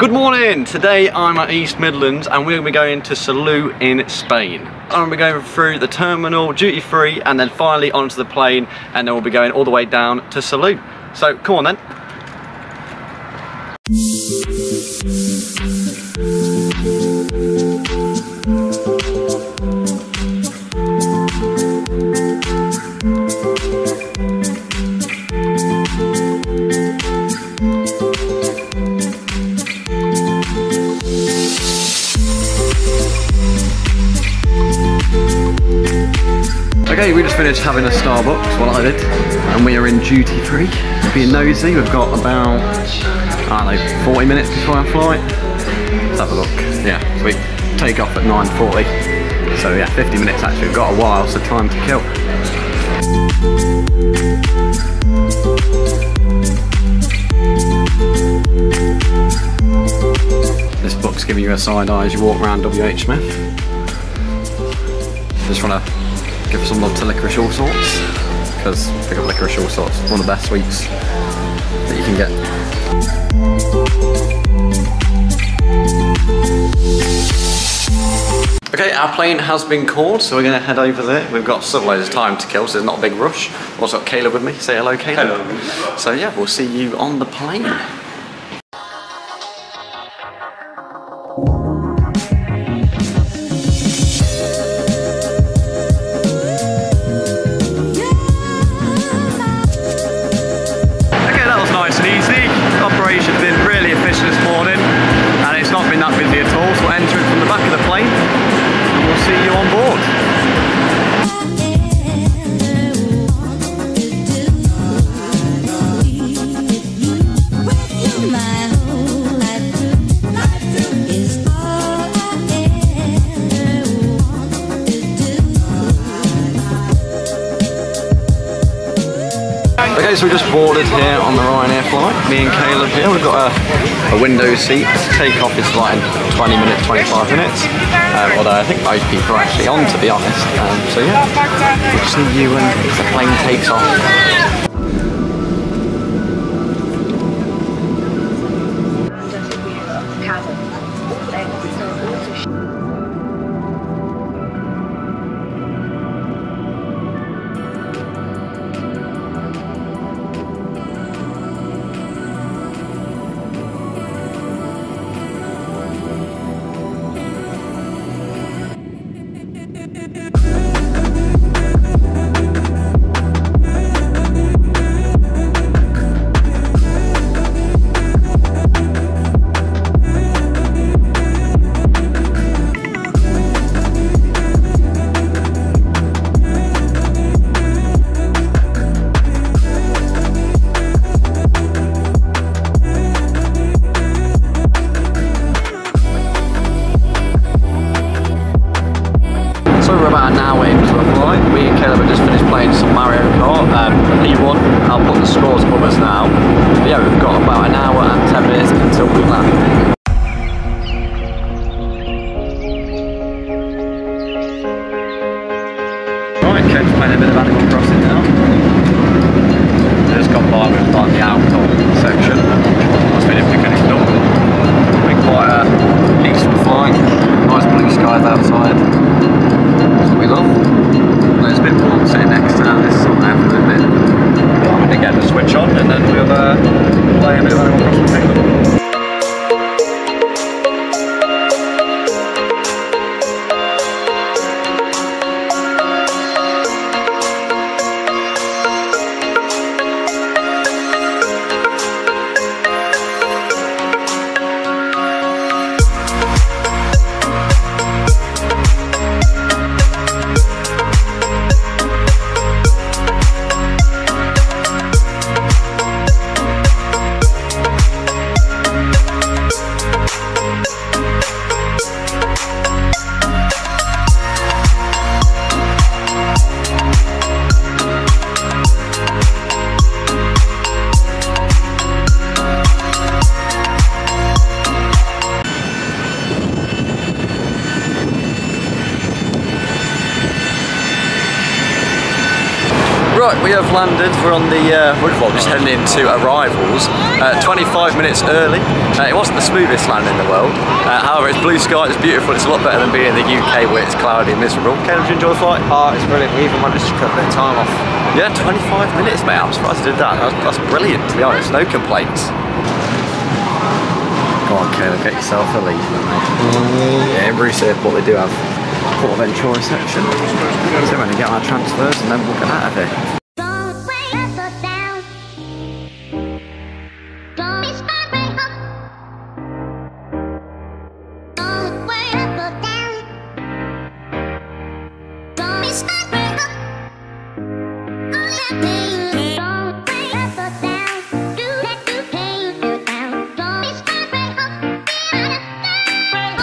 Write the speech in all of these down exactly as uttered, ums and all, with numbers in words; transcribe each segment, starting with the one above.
Good morning! Today I'm at East Midlands and we're going to be going to Salou in Spain. I'm going to be going through the terminal, duty free, and then finally onto the plane, and then we'll be going all the way down to Salou. So come on then. Okay, we just finished having a Starbucks, well I did, and we are in duty free. Being nosy, we've got about, I don't know, forty minutes before our flight. Let's have a look. Yeah, so we take off at nine forty. So yeah, fifty minutes actually, we've got a while, so time to kill. This book's giving you a side eye as you walk around W H Smith. Just want to give some love to Licorice All Sorts, because pick up Licorice All Sorts, one of the best sweets that you can get. Okay, our plane has been called, so we're going to head over there. We've got some loads of time to kill, so there's not a big rush. I've also got Caleb with me. Say hello, Caleb. Hello. So yeah, we'll see you on the plane. Okay, so we just boarded here on the Ryanair flight, me and Caleb here. We've got a, a window seat. Takeoff is like twenty minutes, twenty-five minutes. Um, although I think most people are actually on, to be honest. Um, so yeah, we'll see you when the plane takes off. Some Mario Kart, um, P one, I'll put the scores above us now. But yeah, we've got about an hour and ten minutes until we land. Right, Kate's playing a bit of Animal Crossing now. We've just gone by with like the outdoor section. That's been if we could ignore them. It's been quite a peaceful flight. Nice blue skies outside. That's what we love. There's a bit warm sitting next to now, there's something happening a bit. I'm going to get the switch on and then we'll uh, play a bit of Animal Crossing. Right, we have landed. We're on the, uh, well, just heading into arrivals, uh, twenty-five minutes early. Uh, it wasn't the smoothest land in the world. Uh, however, it's blue sky, it's beautiful. It's a lot better than being in the U K where it's cloudy and miserable. Caleb, did you enjoy the flight? Oh, it's brilliant. We even managed to cut a bit of time off. Yeah, twenty-five minutes, mate. I'm surprised I did that. That's, that's brilliant, to be honest. No complaints. Come on, Caleb, get yourself a leaf, mate. Yeah, Bruce Airport, they do have PortAventura section. So we're going to get our transfers and then we'll get out of here.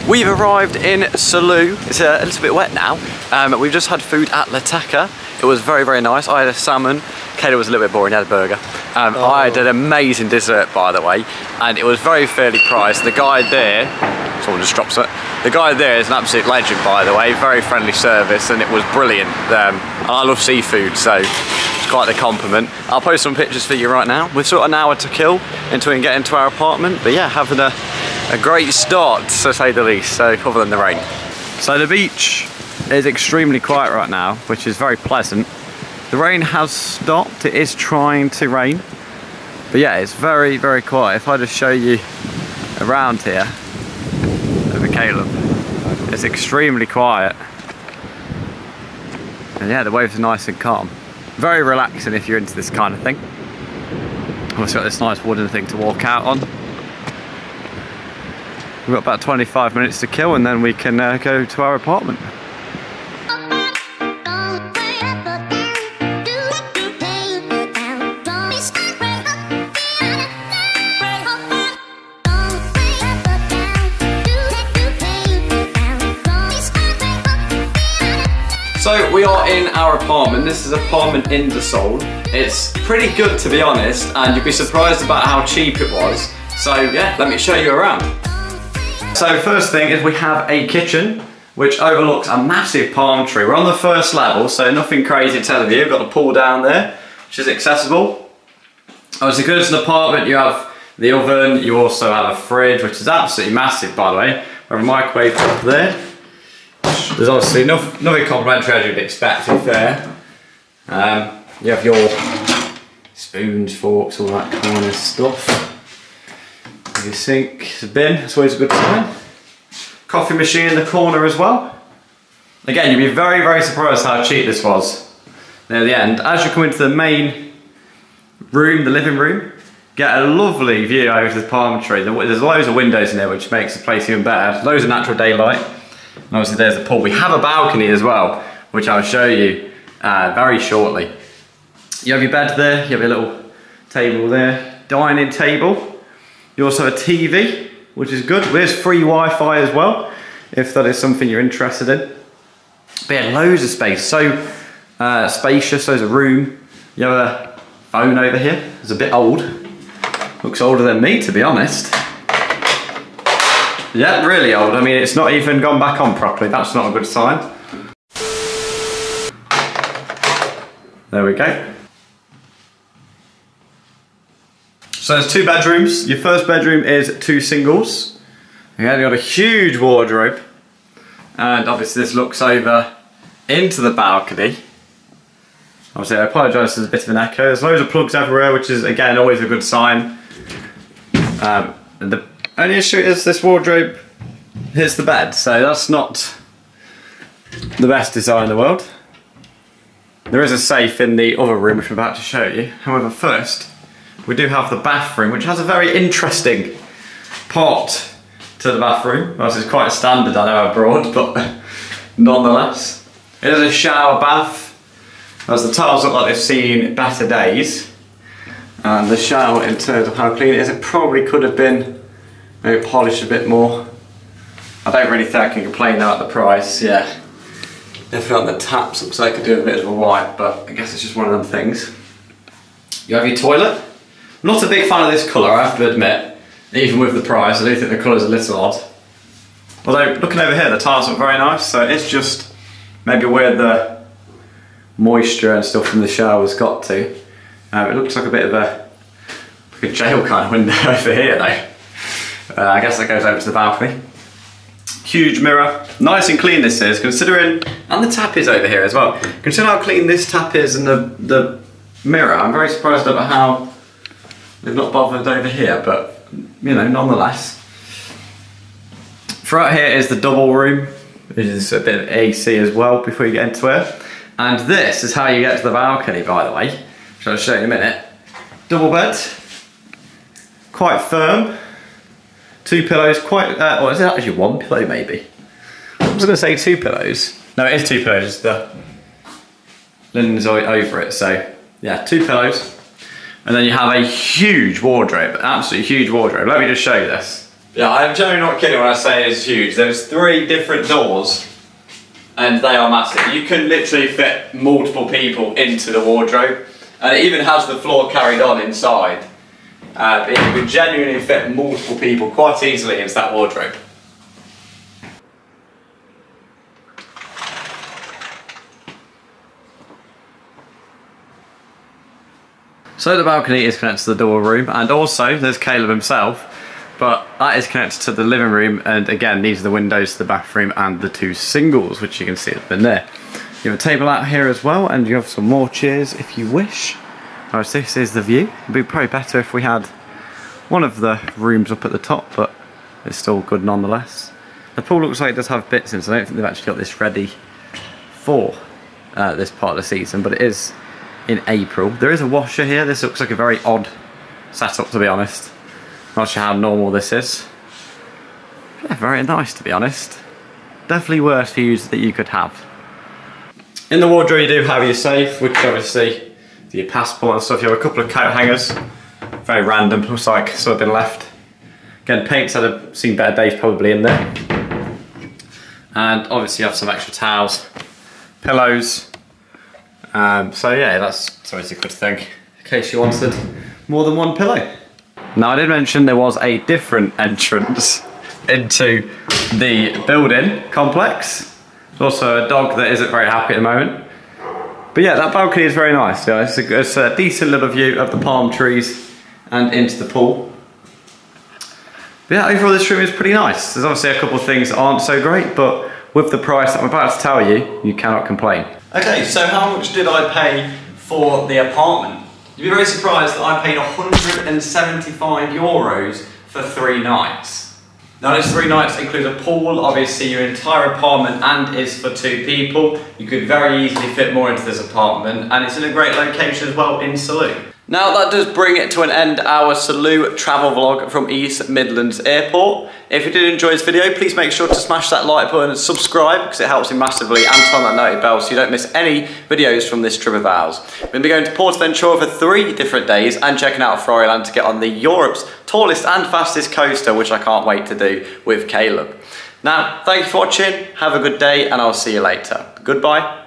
We've arrived in Salou. It's a little bit wet now. Um, we've just had food at La Taka. It was very, very nice. I had a salmon. Caleb was a little bit boring, he had a burger. Um, oh. I had an amazing dessert, by the way, and it was very fairly priced. The guy there, someone just drops it. The guy there is an absolute legend, by the way. Very friendly service, and it was brilliant. Um, and I love seafood, so it's quite the compliment. I'll post some pictures for you right now. We've sort of an hour to kill until we can get into our apartment, but yeah, having a A great start, to say the least, so other than the rain. So the beach is extremely quiet right now, which is very pleasant. The rain has stopped, it is trying to rain. But yeah, it's very, very quiet. If I just show you around here, over Caleb, it's extremely quiet. And yeah, the waves are nice and calm. Very relaxing if you're into this kind of thing. I've got this nice wooden thing to walk out on. We've got about twenty-five minutes to kill and then we can uh, go to our apartment. So we are in our apartment. This is apartment in De Sol. It's pretty good, to be honest, and you'd be surprised about how cheap it was. So yeah, let me show you around. So first thing is we have a kitchen which overlooks a massive palm tree. We're on the first level, so nothing crazy telling you. We've got a pool down there, which is accessible. As good as an apartment, you have the oven, you also have a fridge, which is absolutely massive, by the way. We have a microwave up there. There's obviously nothing, nothing complimentary as you'd expect, to be fair. Um, you have your spoons, forks, all that kind of stuff. Your sink, it's a bin, that's always a good sign. Coffee machine in the corner as well. Again, you'd be very, very surprised how cheap this was near the end. As you come into the main room, the living room, get a lovely view over the palm tree. There's loads of windows in there, which makes the place even better. Loads of natural daylight. And obviously there's the pool. We have a balcony as well, which I'll show you uh, very shortly. You have your bed there, you have your little table there, dining table. You also have a T V, which is good. There's free Wi-Fi as well, if that is something you're interested in. But yeah, loads of space. So uh, spacious, there's a room. You have a phone over here. It's a bit old. Looks older than me, to be honest. Yeah, really old. I mean, it's not even gone back on properly. That's not a good sign. There we go. So there's two bedrooms. Your first bedroom is two singles. Again, you've got a huge wardrobe. And obviously this looks over into the balcony. Obviously I apologise there's a bit of an echo. There's loads of plugs everywhere, which is again always a good sign. Um, and the only issue is this wardrobe hits the bed, so that's not the best design in the world. There is a safe in the other room which I'm about to show you. However, first we do have the bathroom, which has a very interesting pot to the bathroom. Well, it's quite standard, I know, abroad, but nonetheless. It is a shower bath, as the tiles look like they've seen better days. And the shower, in terms of how clean it is, it probably could have been maybe polished a bit more. I don't really think I can complain though at the price, yeah. Definitely on the taps, looks like I could do a bit of a wipe, but I guess it's just one of them things. You have your toilet. I'm not a big fan of this colour, I have to admit. Even with the price, I do think the colour's a little odd. Although, looking over here, the tiles look very nice, so it's just maybe where the moisture and stuff from the showers got to. Um, it looks like a bit of a, like a jail kind of window over here though. Uh, I guess that goes over to the balcony. Huge mirror, nice and clean this is, considering, and the tap is over here as well. Considering how clean this tap is and the, the mirror, I'm very surprised about how they've not bothered over here, but you know, nonetheless. Throughout here is the double room, which is a bit of A C as well before you get into it. And this is how you get to the balcony, by the way, which I'll show you in a minute. Double bed, quite firm. Two pillows, quite, uh, or is it actually one pillow maybe? I was gonna say two pillows. No, it is two pillows, the linen's over it, so yeah, two pillows. And then you have a huge wardrobe, absolutely huge wardrobe. Let me just show you this. Yeah, I'm generally not kidding when I say it's huge. There's three different doors and they are massive. You can literally fit multiple people into the wardrobe, and it even has the floor carried on inside. Uh, but it would genuinely fit multiple people quite easily into that wardrobe. So the balcony is connected to the door room, and also there's Caleb himself, but that is connected to the living room, and again these are the windows to the bathroom and the two singles which you can see up in there. You have a table out here as well, and you have some more chairs if you wish. Alright, so this is the view. It'd be probably better if we had one of the rooms up at the top, but it's still good nonetheless. The pool looks like it does have bits in, so I don't think they've actually got this ready for uh, this part of the season, but it is in April. There is a washer here. This looks like a very odd setup, to be honest. Not sure how normal this is. Yeah, very nice, to be honest. Definitely worth views that you could have. In the wardrobe you do have your safe, which obviously your passport and stuff. You have a couple of coat hangers, very random, looks like sort of been left. Again, paints that have seen better days probably in there. And obviously you have some extra towels, pillows. Um, so yeah, that's always a good thing in case you wanted more than one pillow. Now I did mention there was a different entrance into the building complex. There's also a dog that isn't very happy at the moment. But yeah, that balcony is very nice, yeah, it's, a, it's a decent little view of the palm trees and into the pool. But yeah, overall this room is pretty nice. There's obviously a couple of things that aren't so great, but with the price that I'm about to tell you, you cannot complain. Okay, so how much did I pay for the apartment? You'd be very surprised that I paid one hundred seventy-five euros for three nights. Now those three nights include a pool, obviously your entire apartment, and is for two people. You could very easily fit more into this apartment, and it's in a great location as well in Salou. Now that does bring it to an end our Salou travel vlog from East Midlands Airport. If you did enjoy this video, please make sure to smash that like button and subscribe because it helps me massively, and turn that notification bell so you don't miss any videos from this trip of ours. We're going to be going to PortAventura for three different days and checking out Ferrari Land to get on the Europe's tallest and fastest coaster, which I can't wait to do with Caleb. Now, thank you for watching, have a good day, and I'll see you later. Goodbye.